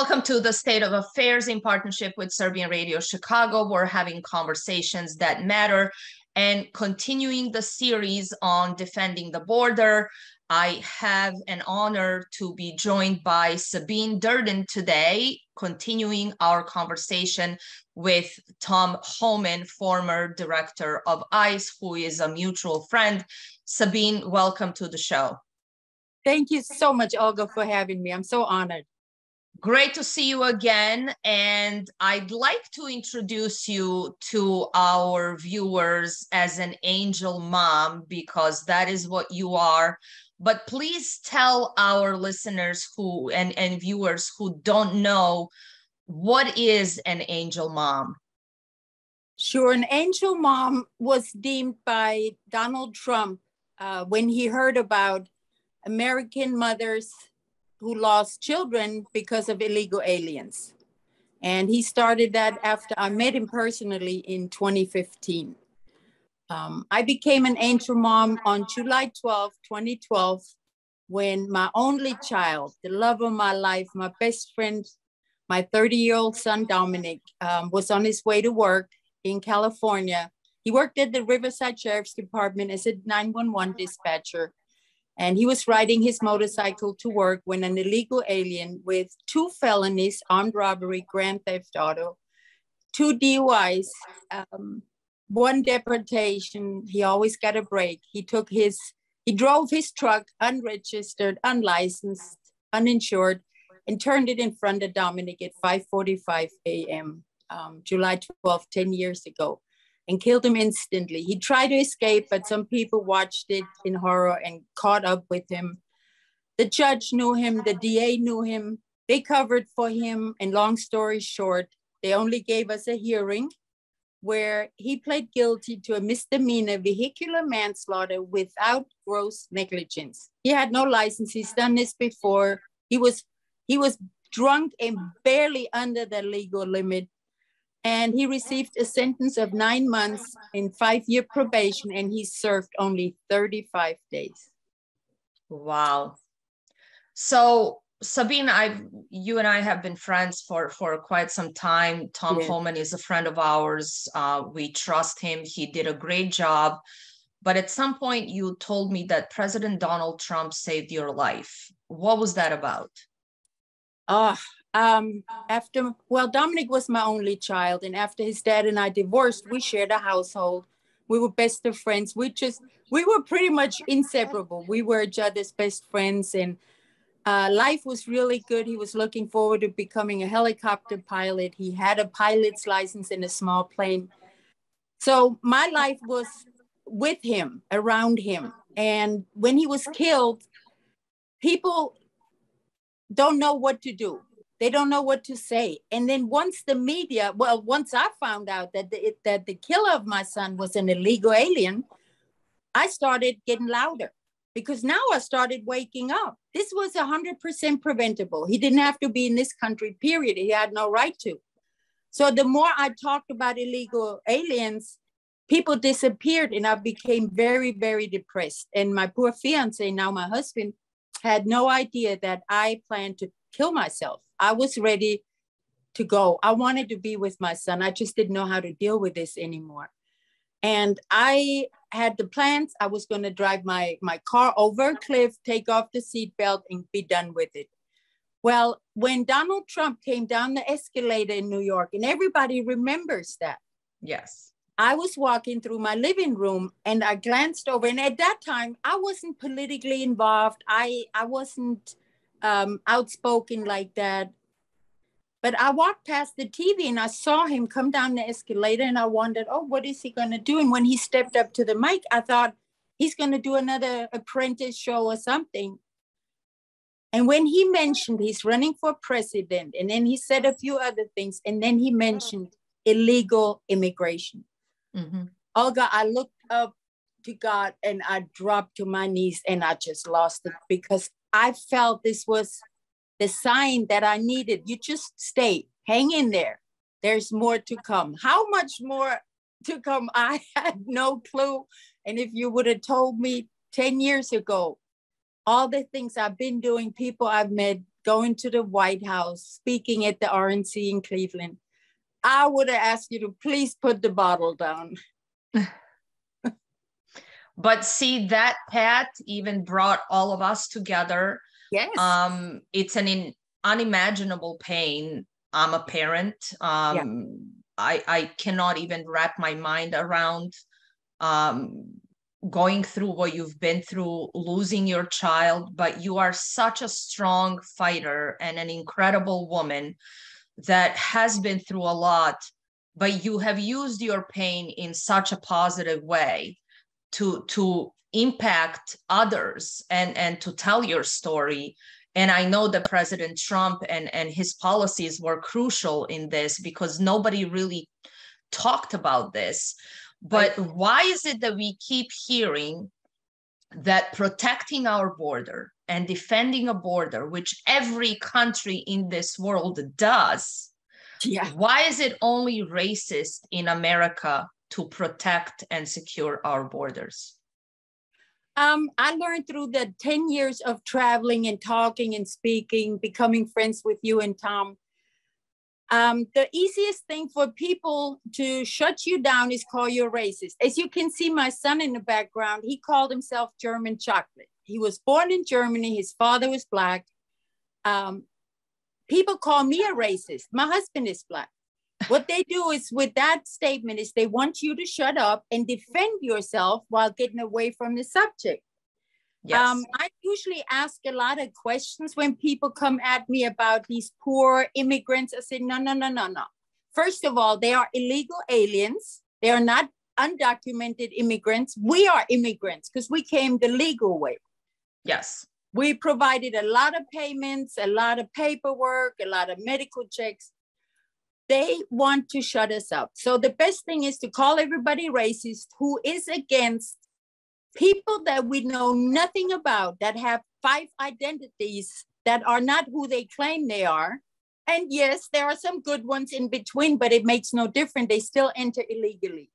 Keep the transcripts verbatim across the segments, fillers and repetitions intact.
Welcome to the State of Affairs in partnership with Serbian Radio Chicago. We're having conversations that matter and continuing the series on defending the border. I have an honor to be joined by Sabine Durden today, continuing our conversation with Tom Homan, former director of ICE, who is a mutual friend. Sabine, welcome to the show. Thank you so much, Olga, for having me. I'm so honored. Great to see you again, and I'd like to introduce you to our viewers as an angel mom, because that is what you are. But please tell our listeners who and, and viewers who don't know, what is an angel mom? Sure. An angel mom was deemed by Donald Trump uh, when he heard about American mothers who lost children because of illegal aliens. And he started that after I met him personally in twenty fifteen. Um, I became an angel mom on July twelfth, twenty twelve, when my only child, the love of my life, my best friend, my thirty-year-old son, Dominic, um, was on his way to work in California. He worked at the Riverside Sheriff's Department as a nine one one dispatcher. And he was riding his motorcycle to work when an illegal alien with two felonies, armed robbery, grand theft auto, two D U Is, um, one deportation, he always got a break. He took his, he drove his truck unregistered, unlicensed, uninsured, and turned it in front of Dominic at five forty-five a m, um, July twelfth, ten years ago, and killed him instantly. He tried to escape, but some people watched it in horror and caught up with him. The judge knew him, the D A knew him, they covered for him, and long story short, they only gave us a hearing where he pled guilty to a misdemeanor vehicular manslaughter without gross negligence. He had no license, he's done this before. He was, he was drunk and barely under the legal limit. And he received a sentence of nine months and five-year probation, and he served only thirty-five days. Wow. So, Sabine, I've, you and I have been friends for, for quite some time. Tom yeah. Homan is a friend of ours. Uh, we trust him. He did a great job. But at some point, you told me that President Donald Trump saved your life. What was that about? Oh, Um, after, well, Dominic was my only child, and after his dad and I divorced, we shared a household. We were best of friends. We just, we were pretty much inseparable. We were each other's best friends, and uh, life was really good. He was looking forward to becoming a helicopter pilot. He had a pilot's license and a small plane. So my life was with him, around him. And when he was killed, people don't know what to do. They don't know what to say. And then once the media, well, once I found out that the, that the killer of my son was an illegal alien, I started getting louder, because now I started waking up. This was one hundred percent preventable. He didn't have to be in this country, period. He had no right to. So the more I talked about illegal aliens, people disappeared, and I became very, very depressed. And my poor fiance, now my husband, had no idea that I planned to kill myself. I was ready to go. I wanted to be with my son. I just didn't know how to deal with this anymore. And I had the plans. I was going to drive my, my car over a cliff, take off the seatbelt, and be done with it. Well, when Donald Trump came down the escalator in New York, and everybody remembers that. Yes. I was walking through my living room, and I glanced over. And at that time, I wasn't politically involved. I, I wasn't... Um, outspoken like that. But I walked past the T V and I saw him come down the escalator, and I wondered, oh, what is he going to do? And when he stepped up to the mic, I thought he's going to do another Apprentice show or something. And when he mentioned he's running for president, and then he said a few other things, and then he mentioned illegal immigration. Mm-hmm. Olga, I looked up to God and I dropped to my knees and I just lost it, because I felt this was the sign that I needed. You just stay, hang in there. There's more to come. How much more to come? I had no clue. And if you would have told me ten years ago, all the things I've been doing, people I've met, going to the White House, speaking at the R N C in Cleveland, I would have asked you to please put the bottle down. But see, that, Pat, even brought all of us together. Yes. Um, it's an in, unimaginable pain. I'm a parent. Um, yeah. I, I cannot even wrap my mind around um, going through what you've been through, losing your child, but you are such a strong fighter and an incredible woman that has been through a lot, but you have used your pain in such a positive way to, to impact others and, and to tell your story. And I know that President Trump and, and his policies were crucial in this because nobody really talked about this. But why is it that we keep hearing that protecting our border and defending a border, which every country in this world does, yeah. why is it only racist in America to protect and secure our borders? Um, I learned through the ten years of traveling and talking and speaking, becoming friends with you and Tom. Um, the easiest thing for people to shut you down is call you a racist. As you can see, my son in the background, he called himself German chocolate. He was born in Germany. His father was Black. Um, people call me a racist. My husband is Black. What they do is with that statement is they want you to shut up and defend yourself while getting away from the subject. Yes. Um, I usually ask a lot of questions when people come at me about these poor immigrants. I say, no, no, no, no, no. First of all, they are illegal aliens. They are not undocumented immigrants. We are immigrants because we came the legal way. Yes. We provided a lot of payments, a lot of paperwork, a lot of medical checks. They want to shut us up. So the best thing is to call everybody racist who is against people that we know nothing about, that have five identities, that are not who they claim they are. And yes, there are some good ones in between, but it makes no difference. They still enter illegally.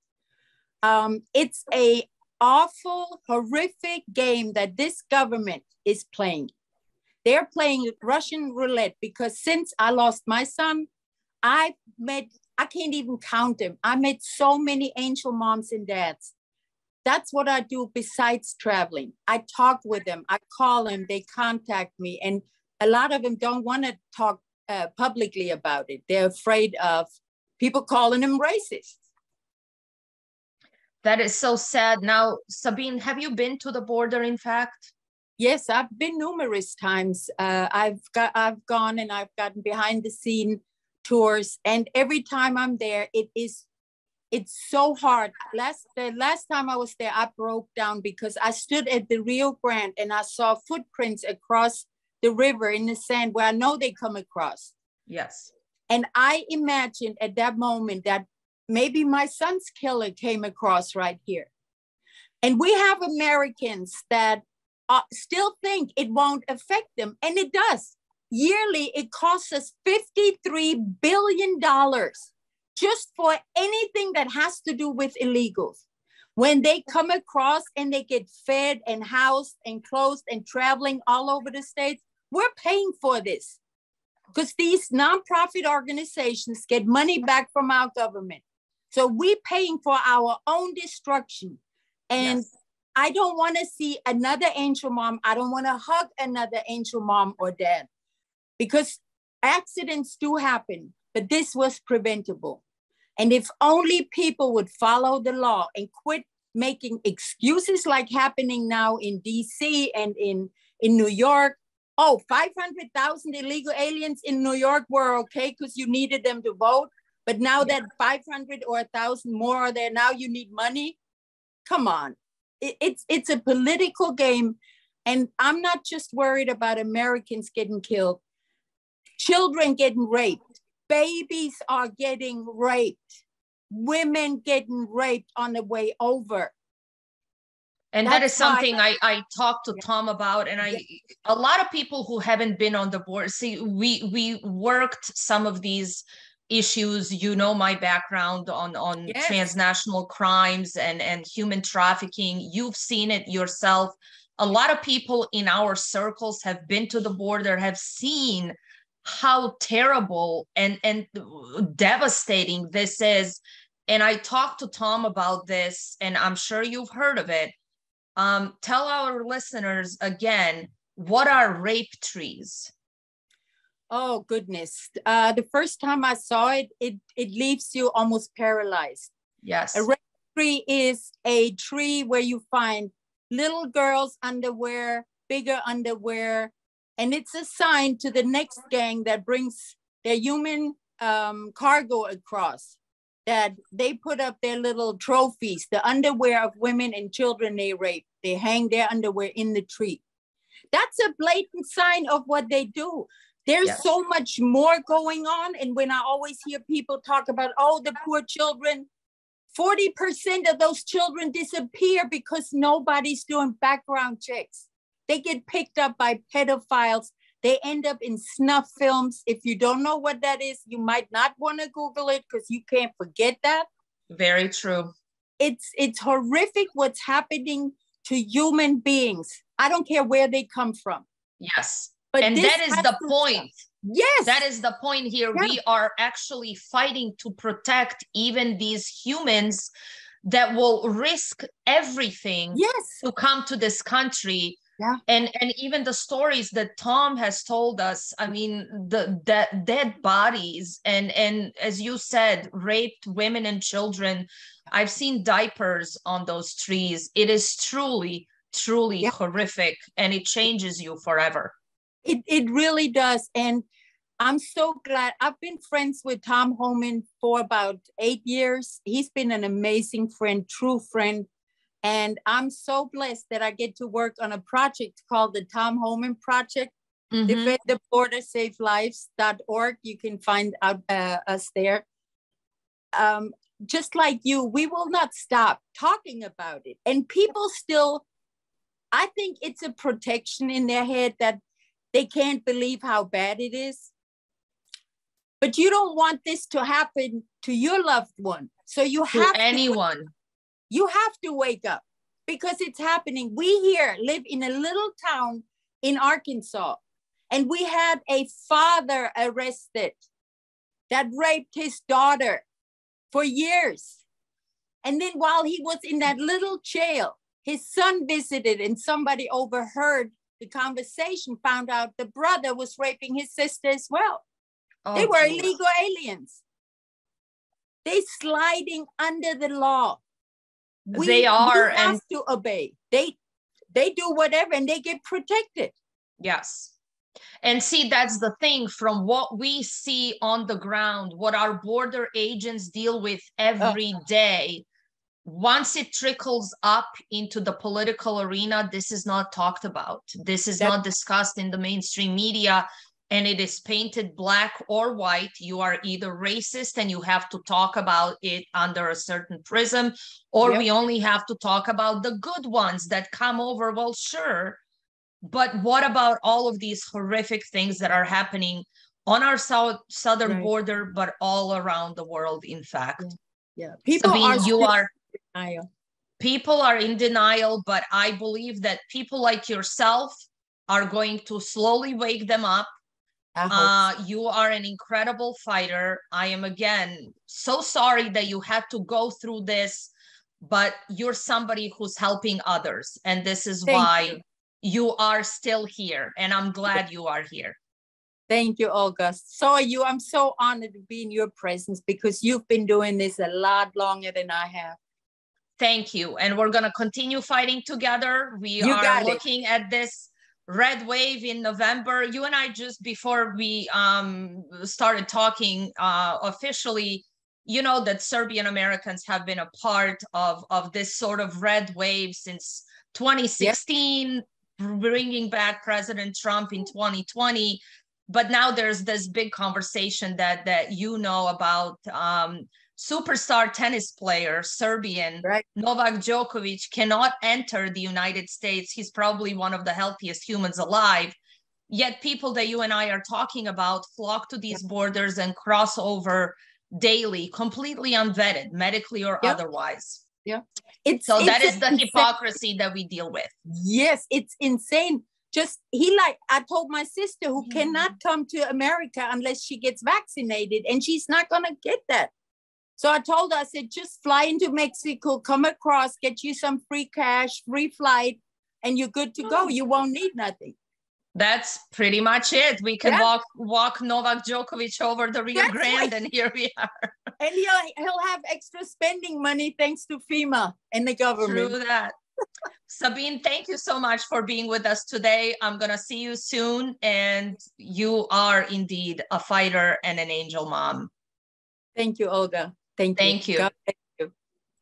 Um, it's a awful, horrific game that this government is playing. They're playing Russian roulette because since I lost my son, I met, I can't even count them. I met so many angel moms and dads. That's what I do besides traveling. I talk with them, I call them, they contact me. And a lot of them don't want to talk uh, publicly about it. They're afraid of people calling them racist. That is so sad. Now, Sabine, have you been to the border, in fact? Yes, I've been numerous times. Uh, I've, got, I've gone and I've gotten behind the scene tours. And every time I'm there, it is It's so hard. Last, the last time I was there, I broke down because I stood at the Rio Grande and I saw footprints across the river in the sand where I know they come across. Yes. And I imagined at that moment that maybe my son's killer came across right here. And we have Americans that are, still think it won't affect them. And it does. Yearly, it costs us fifty-three billion dollars. Just for anything that has to do with illegals. When they come across and they get fed and housed and clothed and traveling all over the states, we're paying for this because these nonprofit organizations get money back from our government. So we're paying for our own destruction. And yes. I don't want to see another angel mom. I don't want to hug another angel mom or dad because accidents do happen. But this was preventable. And if only people would follow the law and quit making excuses like happening now in D C and in, in New York. Oh, five hundred thousand illegal aliens in New York were okay because you needed them to vote. But now yeah. that five hundred or one thousand more are there, now you need money. Come on. It, it's, it's a political game. And I'm not just worried about Americans getting killed. Children getting raped. Babies are getting raped. Women getting raped on the way over. And That's that is something I, I talked to yeah. Tom about. And I, yeah. a lot of people who haven't been on the board, see, we, we worked some of these issues, you know, my background on, on yes. transnational crimes and, and human trafficking. You've seen it yourself. a lot of people in our circles have been to the border, have seen how terrible and, and devastating this is. And I talked to Tom about this, and I'm sure you've heard of it. Um, tell our listeners again, what are rape trees? Oh, goodness. Uh, the first time I saw it, it, it leaves you almost paralyzed. Yes. A rape tree is a tree where you find little girls' underwear, bigger underwear, and it's a sign to the next gang that brings their human um, cargo across, that they put up their little trophies, the underwear of women and children they rape. They hang their underwear in the tree. That's a blatant sign of what they do. There's yes. so much more going on. And when I always hear people talk about, oh, the poor children, forty percent of those children disappear because nobody's doing background checks. They get picked up by pedophiles. They end up in snuff films. If you don't know what that is, you might not want to Google it because you can't forget that. Very true. It's it's horrific what's happening to human beings. I don't care where they come from. Yes. But and that is the point. Yes. That is the point here. Yes. We are actually fighting to protect even these humans that will risk everything yes. to come to this country. Yeah. And and even the stories that Tom has told us, I mean, the, the dead bodies and, and as you said, raped women and children. I've seen diapers on those trees. It is truly, truly yeah. horrific, and it changes you forever. It it really does. And I'm so glad. I've been friends with Tom Homan for about eight years. He's been an amazing friend, true friend. And I'm so blessed that I get to work on a project called the Tom Homan Project, mm-hmm. Defend the Border, safe lives dot org. You can find out, uh, us there. Um, just like you, we will not stop talking about it. And people still, I think it's a protection in their head that they can't believe how bad it is. But you don't want this to happen to your loved one. So you to have anyone. To- You have to wake up because it's happening. We here live in a little town in Arkansas, and we had a father arrested that raped his daughter for years. And then while he was in that little jail, his son visited and somebody overheard the conversation, found out the brother was raping his sister as well. Oh, they were geez. illegal aliens. They sliding under the law. We, they are we have and to obey. They they do whatever and they get protected. Yes. And see, that's the thing from what we see on the ground, what our border agents deal with every oh. day. Once it trickles up into the political arena, this is not talked about. This is that's- not discussed in the mainstream media. And it is painted black or white. You are either racist and you have to talk about it under a certain prism, or yep. we only have to talk about the good ones that come over. Well, sure. But what about all of these horrific things that are happening on our south, southern right. border, but all around the world, in fact? Yeah. yeah. People Sabine, are you are denial. People are in denial, but I believe that people like yourself are going to slowly wake them up. Uh, you are an incredible fighter. I am, again, so sorry that you had to go through this, but you're somebody who's helping others. And this is Thank why you. you are still here. And I'm glad you are here. Thank you, Olga. So are you. I'm so honored to be in your presence because you've been doing this a lot longer than I have. Thank you. And we're going to continue fighting together. We you are looking it. at this red wave in November. You and I, just before we um, started talking uh, officially, you know that Serbian Americans have been a part of, of this sort of red wave since twenty sixteen, yep. bringing back President Trump in twenty twenty. But now there's this big conversation that, that you know about um, superstar tennis player, Serbian, right. Novak Djokovic cannot enter the United States. He's probably one of the healthiest humans alive. Yet people that you and I are talking about flock to these yep. borders and cross over daily, completely unvetted, medically or yep. otherwise. Yeah. It's, so that it's is the insane. hypocrisy that we deal with. Yes, it's insane. Just he like, I told my sister who mm. cannot come to America unless she gets vaccinated, and she's not going to get that. So I told her, I said, just fly into Mexico, come across, get you some free cash, free flight, and you're good to go. You won't need nothing. That's pretty much it. We can yeah. walk walk Novak Djokovic over the Rio That's Grande, right. and here we are. And he'll, he'll have extra spending money thanks to FEMA and the government. True that. Sabine, thank you so much for being with us today. I'm going to see you soon. And you are indeed a fighter and an angel mom. Thank you, Olga. Thank you. Thank you. God bless you.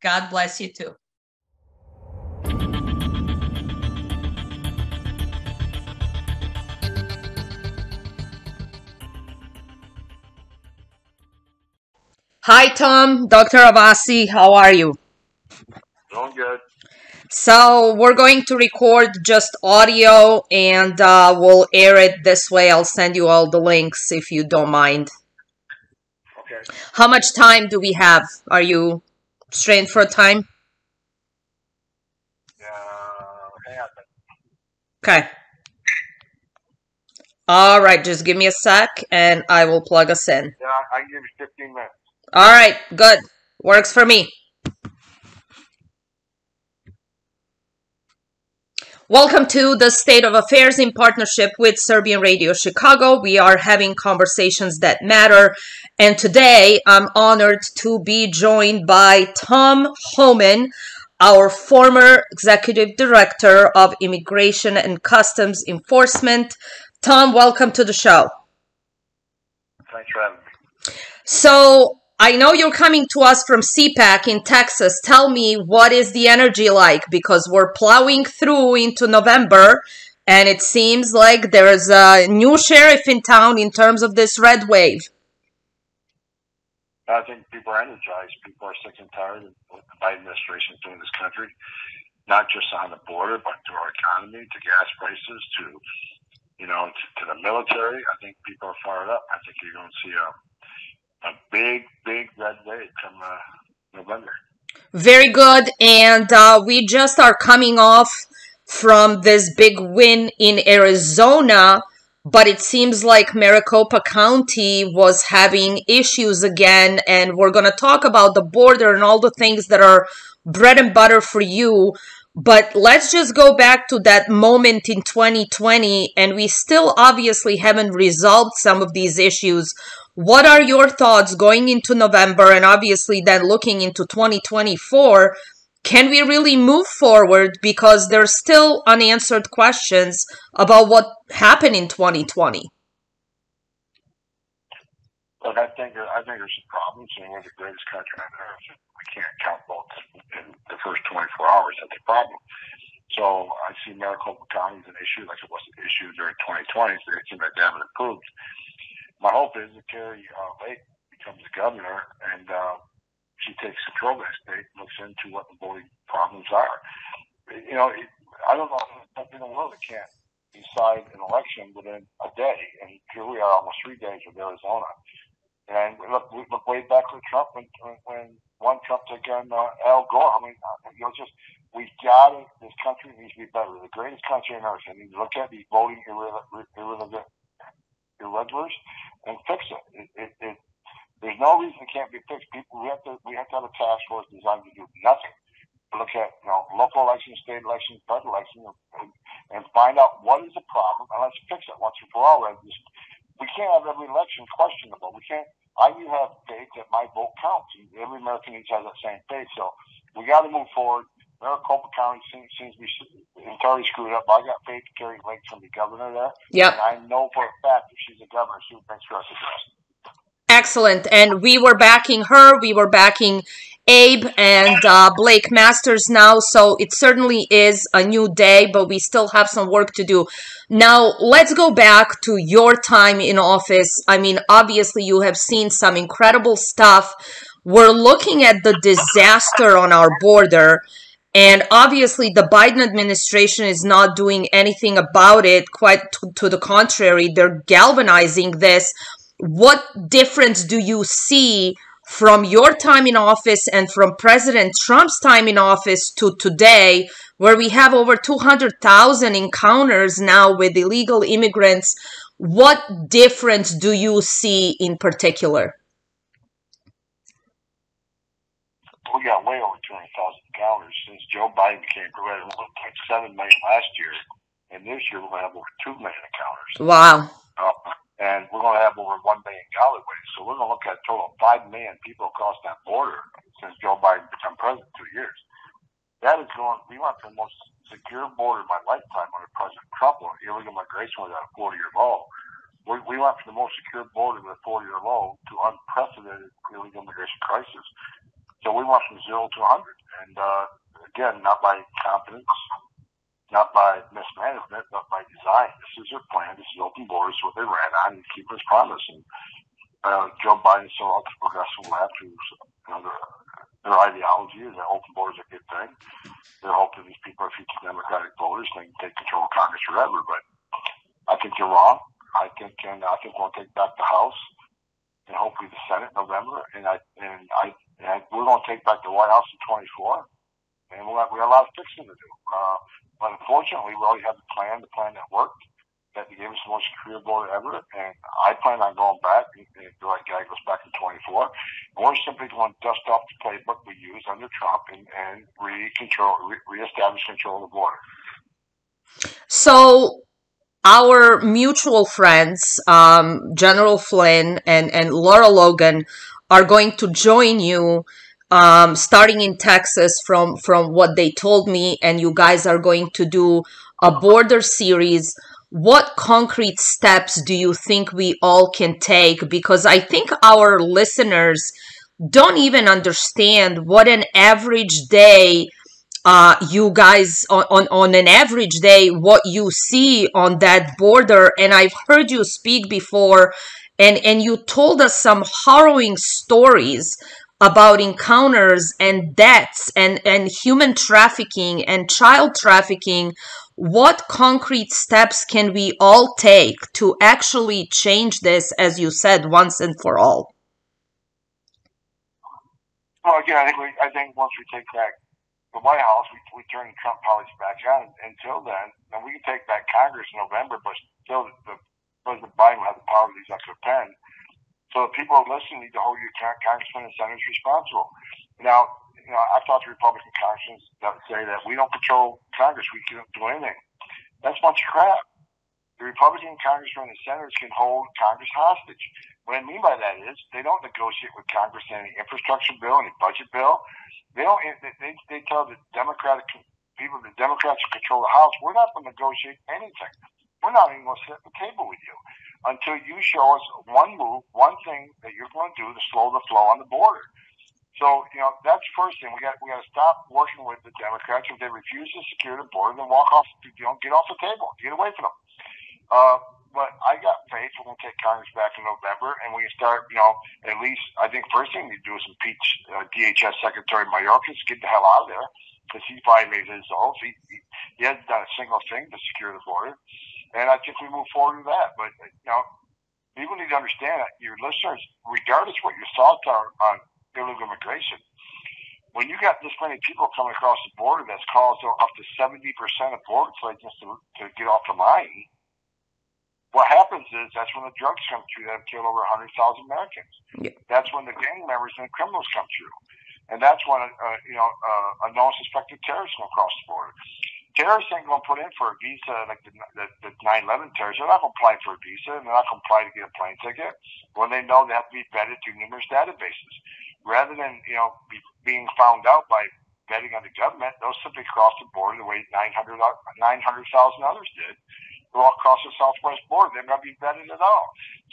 God bless you too. Hi, Tom. Doctor Ravassi, how are you? Doing good. So we're going to record just audio, and uh, we'll air it this way. I'll send you all the links if you don't mind. Okay. How much time do we have? Are you strained for time? Yeah, hang on. Okay. All right, just give me a sec, and I will plug us in. Yeah, I can give you fifteen minutes. All right, good. Works for me. Welcome to the State of Affairs in partnership with Serbian Radio Chicago. We are having conversations that matter. And today I'm honored to be joined by Tom Homan, our former executive director of Immigration and Customs Enforcement. Tom, welcome to the show. Thanks for having me. So, I know you're coming to us from C PAC in Texas. Tell me, what is the energy like? Because we're plowing through into November, and it seems like there's a new sheriff in town in terms of this red wave. I think people are energized. People are sick and tired of what the Biden administration is doing in this country, not just on the border, but to our economy, to gas prices, to, you know, to, to the military. I think people are fired up. I think you're going to see a... A big, big red wave come uh, November. Very good. And uh, we just are coming off from this big win in Arizona, but it seems like Maricopa County was having issues again. And we're going to talk about the border and all the things that are bread and butter for you. But let's just go back to that moment in twenty twenty, and we still obviously haven't resolved some of these issues. What are your thoughts going into November and obviously then looking into twenty twenty-four? Can we really move forward? Because there's still unanswered questions about what happened in twenty twenty. Look, I think, I think there's some problems. I mean, we're the greatest country on earth. We can't count votes in the first twenty-four hours. That's a problem. So I see Maricopa County as an issue, like it was an issue during twenty twenty. So it seems like they haven't improved. My hope is that Carrie uh, Lake becomes the governor, and uh, she takes control of that state and looks into what the voting problems are. You know, it, I don't know if there's in the world that can't decide an election within a day, and here we are almost three days with Arizona. And look, we look way back with Trump when, when one Trump took on uh, Al Gore. I mean, you know, just we've got to, this country needs to be better. The greatest country on earth. I mean, look at these voting irrelevant. Irre irregulars and fix it. It, it, it. There's no reason it can't be fixed. People, we have to we have to have a task force designed to do nothing. Look at you know local elections, state elections, federal elections, and, and find out what is the problem and let's fix it once and for all. We can't have every election questionable. We can't. I do have faith that my vote counts. Every American needs to have that same faith. So we got to move forward. Maricopa County seems, seems to be entirely screwed up. I got faith Carrie Lake to be governor there. Yep. And I know for a fact if she's a governor, she would make sure us addressed. Excellent. And we were backing her. We were backing Abe and uh, Blake Masters now. So it certainly is a new day, but we still have some work to do. Now, let's go back to your time in office. I mean, obviously, you have seen some incredible stuff. We're looking at the disaster on our border. And obviously, the Biden administration is not doing anything about it. Quite to the contrary, they're galvanizing this. What difference do you see from your time in office and from President Trump's time in office to today, where we have over two hundred thousand encounters now with illegal immigrants, what difference do you see in particular? We got way over two hundred thousand encounters since Joe Biden became president. one point seven million last year, and this year we're going to have over two million encounters. Wow. Uh, and we're going to have over one million galleys. So we're going to look at a total of five million people across that border since Joe Biden became president in two years. That is going, we want the most secure border of my lifetime under President Trump on illegal migration without a forty-year law. We, we went from the most secure border with a forty-year low to unprecedented illegal immigration crisis. So we went from zero to one hundred. And uh, again, not by incompetence, not by mismanagement, but by design. This is their plan. This is open borders, what they ran on and keep his promise. And uh, Joe Biden so out to progressive left, who's another. Their ideology is that open borders are a good thing. They're hoping these people are future Democratic voters and they can take control of Congress forever. But I think you're wrong. I think, and I think we'll take back the House and hopefully the Senate in November. And I, and I, and I we're going to take back the White House in twenty-four. And we'll have, we have a lot of fixing to do. Uh, but unfortunately, we already have the plan, the plan that worked, that gave us the most secure border ever, and I plan on going back, and the right guy goes back in twenty-four, and we're simply going to dust off the playbook we used under Trump and, and re-control, re-establish control of the border. So our mutual friends, um, General Flynn and, and Laura Logan, are going to join you um, starting in Texas from, from what they told me, and you guys are going to do a border series. What concrete steps do you think we all can take? Because I think our listeners don't even understand what an average day, uh, you guys, on, on, on an average day, what you see on that border. And I've heard you speak before, and, and you told us some harrowing stories about encounters and deaths and, and human trafficking and child trafficking. What concrete steps can we all take to actually change this, as you said, once and for all? Well, again, I think, we, I think once we take back the White House, we, we turn the Trump policy back on. Until then, and we can take back Congress in November, but still the, President Biden will have the power to use extra pen. So the people listening need to hold your congressmen and senators responsible. Now, you know, I've talked to Republican congressmen that say that we don't control Congress, we can't do anything. That's a bunch of crap. The Republican congressmen and senators can hold Congress hostage. What I mean by that is they don't negotiate with Congress any infrastructure bill, any budget bill. They don't. They, they, they tell the Democratic people, the Democrats who control the House, we're not going to negotiate anything. We're not even going to sit at the table with you until you show us one move, one thing that you're going to do to slow the flow on the border. So, you know, that's the first thing. We got we got to stop working with the Democrats. If they refuse to secure the border, then walk off, you know, get off the table, get away from them. Uh, but I got faith we're going to take Congress back in November, and we start, you know, at least I think first thing we do is impeach uh, D H S Secretary Mayorkas, get the hell out of there, because he violated his oath. He, he, he hasn't done a single thing to secure the border. And I think we move forward with that. But, you know, people need to understand that your listeners, regardless of what your thoughts are on illegal immigration, when you got this many people coming across the border, that's caused up to seventy percent of border agents to, to get off the line. What happens is that's when the drugs come through that have killed over one hundred thousand Americans. Yeah. That's when the gang members and the criminals come through. And that's when, uh, you know, uh, a non-suspected terrorist come across the border. Terrorists ain't going to put in for a visa, like the, the, the nine eleven terrorists. They're not going to apply for a visa, and they're not going to apply to get a plane ticket when they know they have to be vetted through numerous databases. Rather than, you know, be, being found out by vetting on the government, they'll simply cross the border the way nine hundred thousand others did. They'll all cross the southwest border. They're not going to be vetted at all.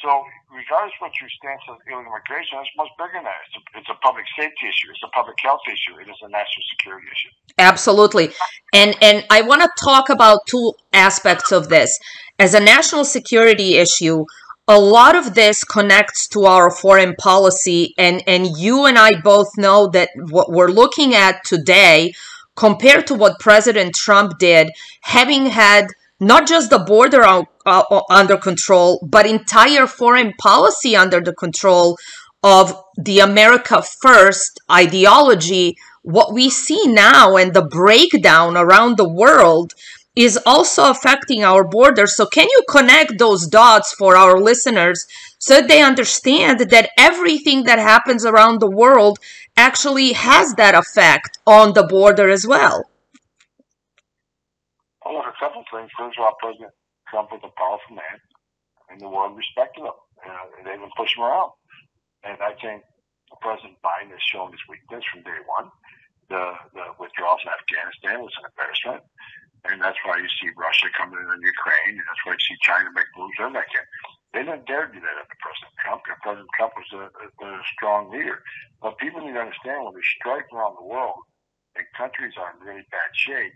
So regardless of what your stance on illegal immigration, it's much bigger than that. It's a, it's a public safety issue. It's a public health issue. It is a national security issue. Absolutely. And and I want to talk about two aspects of this. As a national security issue, a lot of this connects to our foreign policy, and, and you and I both know that what we're looking at today, compared to what President Trump did, having had not just the border uh, under control, but entire foreign policy under the control of the America First ideology, what we see now and the breakdown around the world is also affecting our borders. So can you connect those dots for our listeners so that they understand that everything that happens around the world actually has that effect on the border as well? Well, look, a couple of things. First of all, President Trump was a powerful man, and the world respected him. And they even pushed him around. And I think President Biden has shown his weakness from day one. The, the withdrawal from Afghanistan was an embarrassment. And that's why you see Russia coming in on Ukraine, and that's why you see China make moves on that camp. They didn't dare do that under President Trump, and President Trump was a, a, a strong leader. But people need to understand, when we strike around the world and countries are in really bad shape,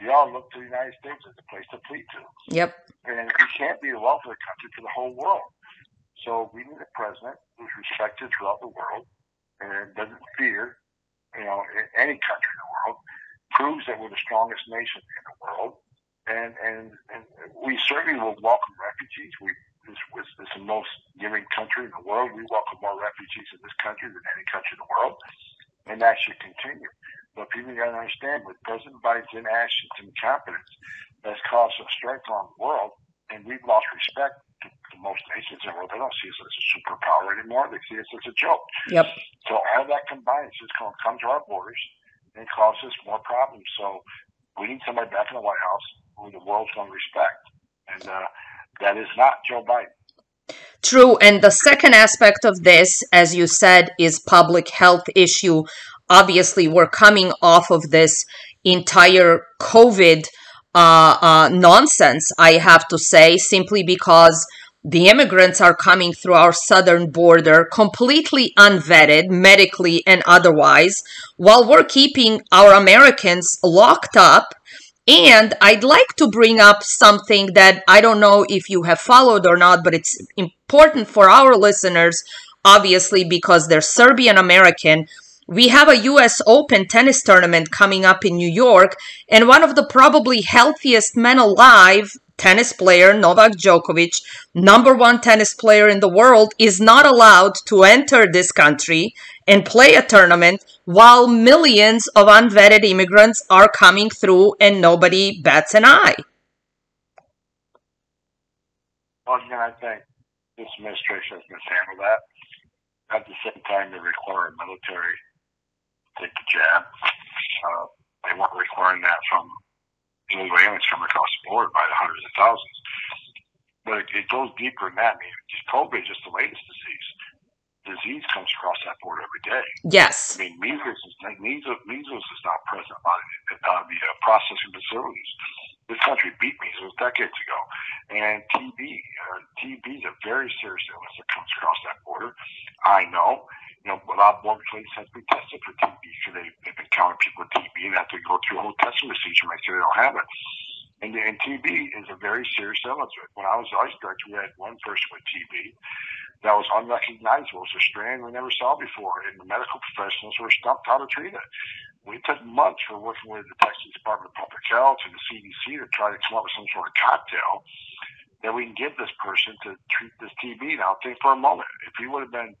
they all look to the United States as a place to flee to. Yep. And we can't be the welfare country for the whole world. So we need a president who's respected throughout the world and doesn't fear, you know, any country in the world. Proves that we're the strongest nation in the world, and and, and we certainly will welcome refugees. We this was this the most giving country in the world. We welcome more refugees in this country than any country in the world, and that should continue. But people got to understand, with President Biden's inactions and incompetence, that's caused a strike on the world, and we've lost respect to, to most nations in the world. They don't see us as a superpower anymore. They see us as a joke. Yep. So all that combined is just going to come to our borders and causes more problems. So we need somebody back in the White House who the world's going to respect. And uh, that is not Joe Biden. True. And the second aspect of this, as you said, is public health issue. Obviously, we're coming off of this entire COVID uh, uh, nonsense, I have to say, simply because the immigrants are coming through our southern border completely unvetted, medically and otherwise, while we're keeping our Americans locked up. And I'd like to bring up something that I don't know if you have followed or not, but it's important for our listeners, obviously, because they're Serbian American. We have a U S Open tennis tournament coming up in New York, and one of the probably healthiest men alive, tennis player Novak Djokovic, number one tennis player in the world, is not allowed to enter this country and play a tournament while millions of unvetted immigrants are coming through and nobody bats an eye. Well, again, I think this administration has mishandled that. At the same time, they require a military to take the jab. Uh, they weren't requiring that from illegal aliens from across the board by the hundreds of thousands. But it, it goes deeper than that. I mean, COVID is just the latest disease. Disease comes across that border every day. Yes. I mean, measles is, measles, measles is not present on the uh, processing facilities. This country beat measles decades ago. And T B, uh, T B is a very serious illness that comes across that border. I know. You know, a lot more places have been tested for T B because they, they've encountered people with T B and have to go through a whole testing procedure to make sure they don't have it. And, and T B is a very serious illness. When I was the ICE director, we had one person with T B that was unrecognizable. It was a strand we never saw before, and the medical professionals were stumped how to treat it. We took months for working with the Texas Department of Public Health and the C D C to try to come up with some sort of cocktail that we can give this person to treat this T B. Now, think for a moment. If he would have been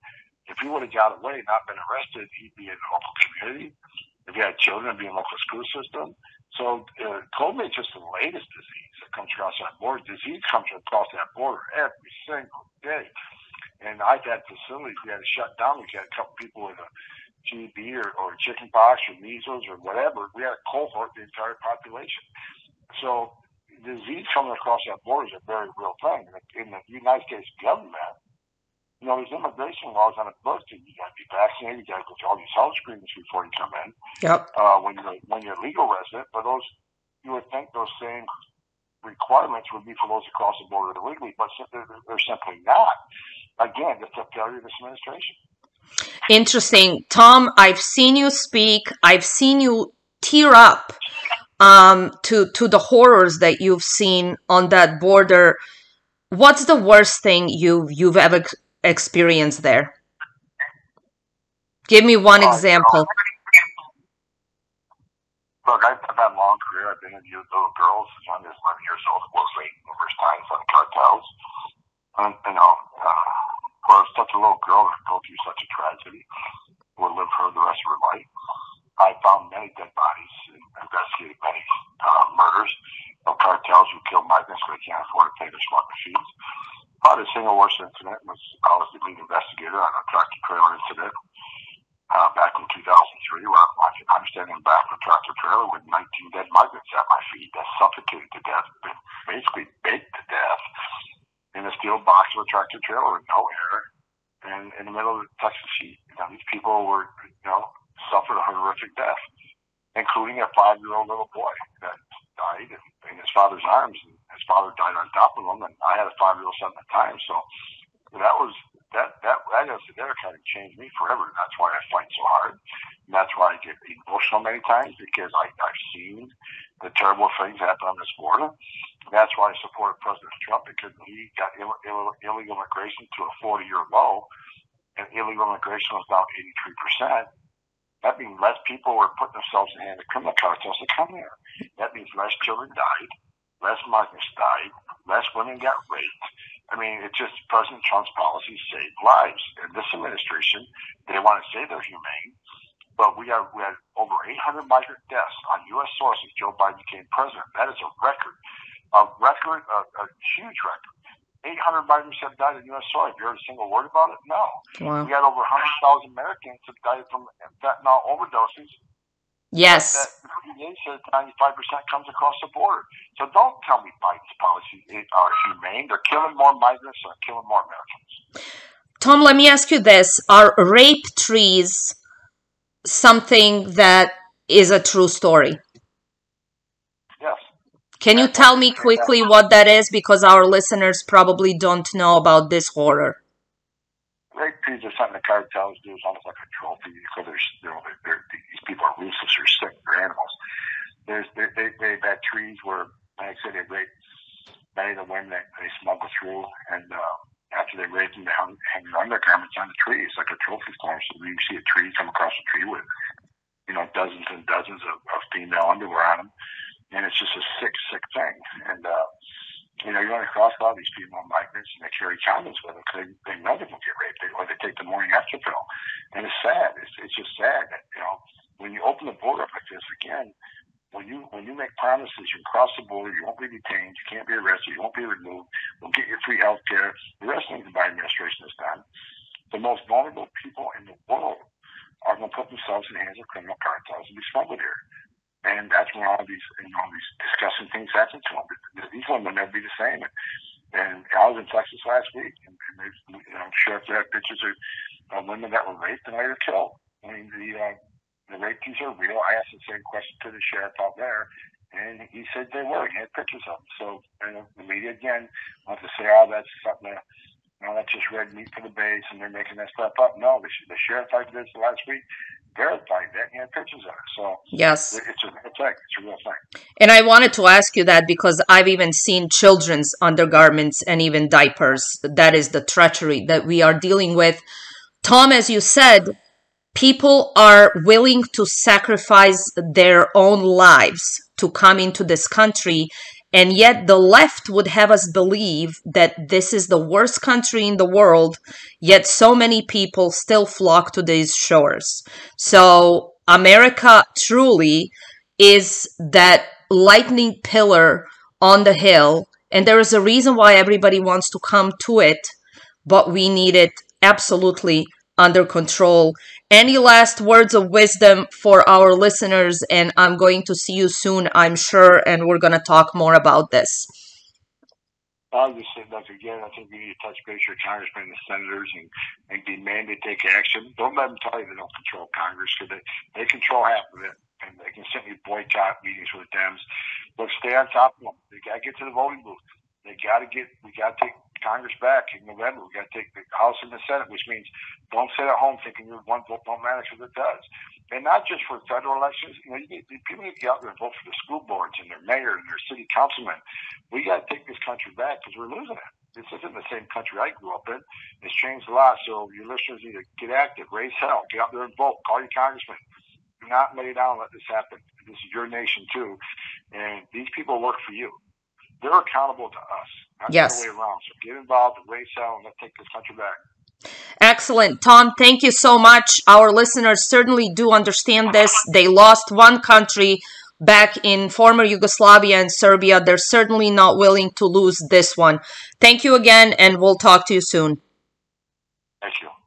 If he would have got away, not been arrested, he'd be in the local community. If he had children, it'd be in the local school system. So uh, COVID is just the latest disease that comes across that border. Disease comes across that border every single day. And I've had facilities we had to shut down. We had a couple people with a T B or, or chicken pox or measles or whatever. We had a cohort the entire population. So disease coming across that border is a very real thing. In the United States government, you know, there's immigration laws on a book that you got to be vaccinated, you got to go through all these health screenings before you come in. Yep. Uh, when you're when you're a legal resident, but those you would think those same requirements would be for those across the border illegally, but they're, they're simply not. Again, it's a failure of this administration. Interesting, Tom. I've seen you speak. I've seen you tear up um, to to the horrors that you've seen on that border. What's the worst thing you've you've ever experience there? Give me one uh, example. Look, I've, I've had a long career. I've interviewed little girls as young as eleven years old, mostly numerous times on cartels. Um, you know, uh, for such a little girl to go through such a tragedy or live her the rest of her life. I found many dead bodies and investigated many uh, murders of cartels who kill migrants because they can't afford to pay their smuggler fees. Probably the single worst incident was I was the lead investigator on a tractor trailer incident uh, back in two thousand three, where I'm standing back in a tractor trailer with nineteen dead migrants at my feet that suffocated to death, basically baked to death, in a steel box of a tractor trailer with no air, and in the middle of the Texas heat. You know, these people were, you know, suffered a horrific death, including a five-year-old little boy that died in, in his father's arms, and his father died on top of him, and I had a five-year-old son at the time, so that was, that, that, that incident kind of changed me forever, and that's why I fight so hard, and that's why I get emotional many times, because I, I've seen the terrible things happen on this border, and that's why I supported President Trump, because he got Ill, Ill, illegal immigration to a forty-year low, and illegal immigration was down eighty-three percent, That means less people were putting themselves in the hand of criminal cartels to come here. That means less children died, less migrants died, less women got raped. I mean, it's just President Trump's policies saved lives. And this administration, they want to say they're humane, but we have, we had over eight hundred migrant deaths on U S soil since Joe Biden became president. That is a record, a record, a, a huge record. eight hundred migrants have died in U S soil. Have you heard a single word about it? No. Wow. We had over one hundred thousand Americans who died from fentanyl overdoses. Yes. That, that ninety-five percent comes across the border. So don't tell me Biden's policies are humane. They're killing more migrants and killing more Americans. Tom, let me ask you this. Are rape trees something that is a true story? Can you tell me quickly what that is? Because our listeners probably don't know about this horror. Rape trees are something the cartels do. It's almost like a trophy because they're, you know, they're, they're, these people are ruthless or sick. They're animals. There's, they, they, they've had trees where, like I said, they rape many of the women that they smuggle through. And uh, after they rape them, they hang, hang their undergarments on the trees like a trophy farm. So you see a tree come across a tree with, you know, dozens and dozens of, of female underwear on them. And it's just a sick, sick thing. And, uh, you know, you're going across all these female migrants and they carry condoms with them because they, they know they will get raped they, or they take the morning after pill. And it's sad. It's, it's just sad that, you know, when you open the border up like this again, when you, when you make promises, you cross the border, you won't be detained, you can't be arrested, you won't be removed, we'll get your free health care. The rest of the Biden administration has done. The most vulnerable people in the world are going to put themselves in the hands of criminal cartels and be smuggled here. And that's when all these, you know, these disgusting things happen to them. These women will never be the same. And I was in Texas last week, and, and there's, you know, sheriffs have pictures of uh, women that were raped and later killed. I mean, the uh, the rape things are real. I asked the same question to the sheriff out there, and he said they were. He had pictures of them. So, you know, the media again wants to say, oh, that's something that, you know, that's just red meat for the base, and they're making that stuff up. No, the, the sheriff I did this last week verified that and had pictures of it. So yes, it's a real thing. It's a real thing. And I wanted to ask you that because I've even seen children's undergarments and even diapers. That is the treachery that we are dealing with. Tom, as you said, people are willing to sacrifice their own lives to come into this country. And yet the left would have us believe that this is the worst country in the world, yet so many people still flock to these shores. So America truly is that lightning pillar on the hill, and there is a reason why everybody wants to come to it, but we need it absolutely under control. Any last words of wisdom for our listeners? And I'm going to see you soon, I'm sure, and we're going to talk more about this. I'll just say that again. I think we need to touch base with congressmen and senators and, and demand they take action. Don't let them tell you they don't control Congress because they, they control half of it. And they can simply boycott meetings with the Dems. But stay on top of them. They got to get to the voting booth. They got to get, we got to take Congress back in November. We got to take the House and the Senate, which means don't sit at home thinking your one vote don't matter because it does. And not just for federal elections. You know, you get, people need to get out there and vote for the school boards and their mayor and their city councilmen. We got to take this country back because we're losing it. This isn't the same country I grew up in. It's changed a lot. So your listeners need to get active, raise hell, get out there and vote, call your congressman. Do not lay down and let this happen. This is your nation too. And these people work for you. They're accountable to us. Not yes. the way around. So get involved, raise hell, and let's take this country back. Excellent. Tom, thank you so much. Our listeners certainly do understand this. They lost one country back in former Yugoslavia and Serbia. They're certainly not willing to lose this one. Thank you again, and we'll talk to you soon. Thank you.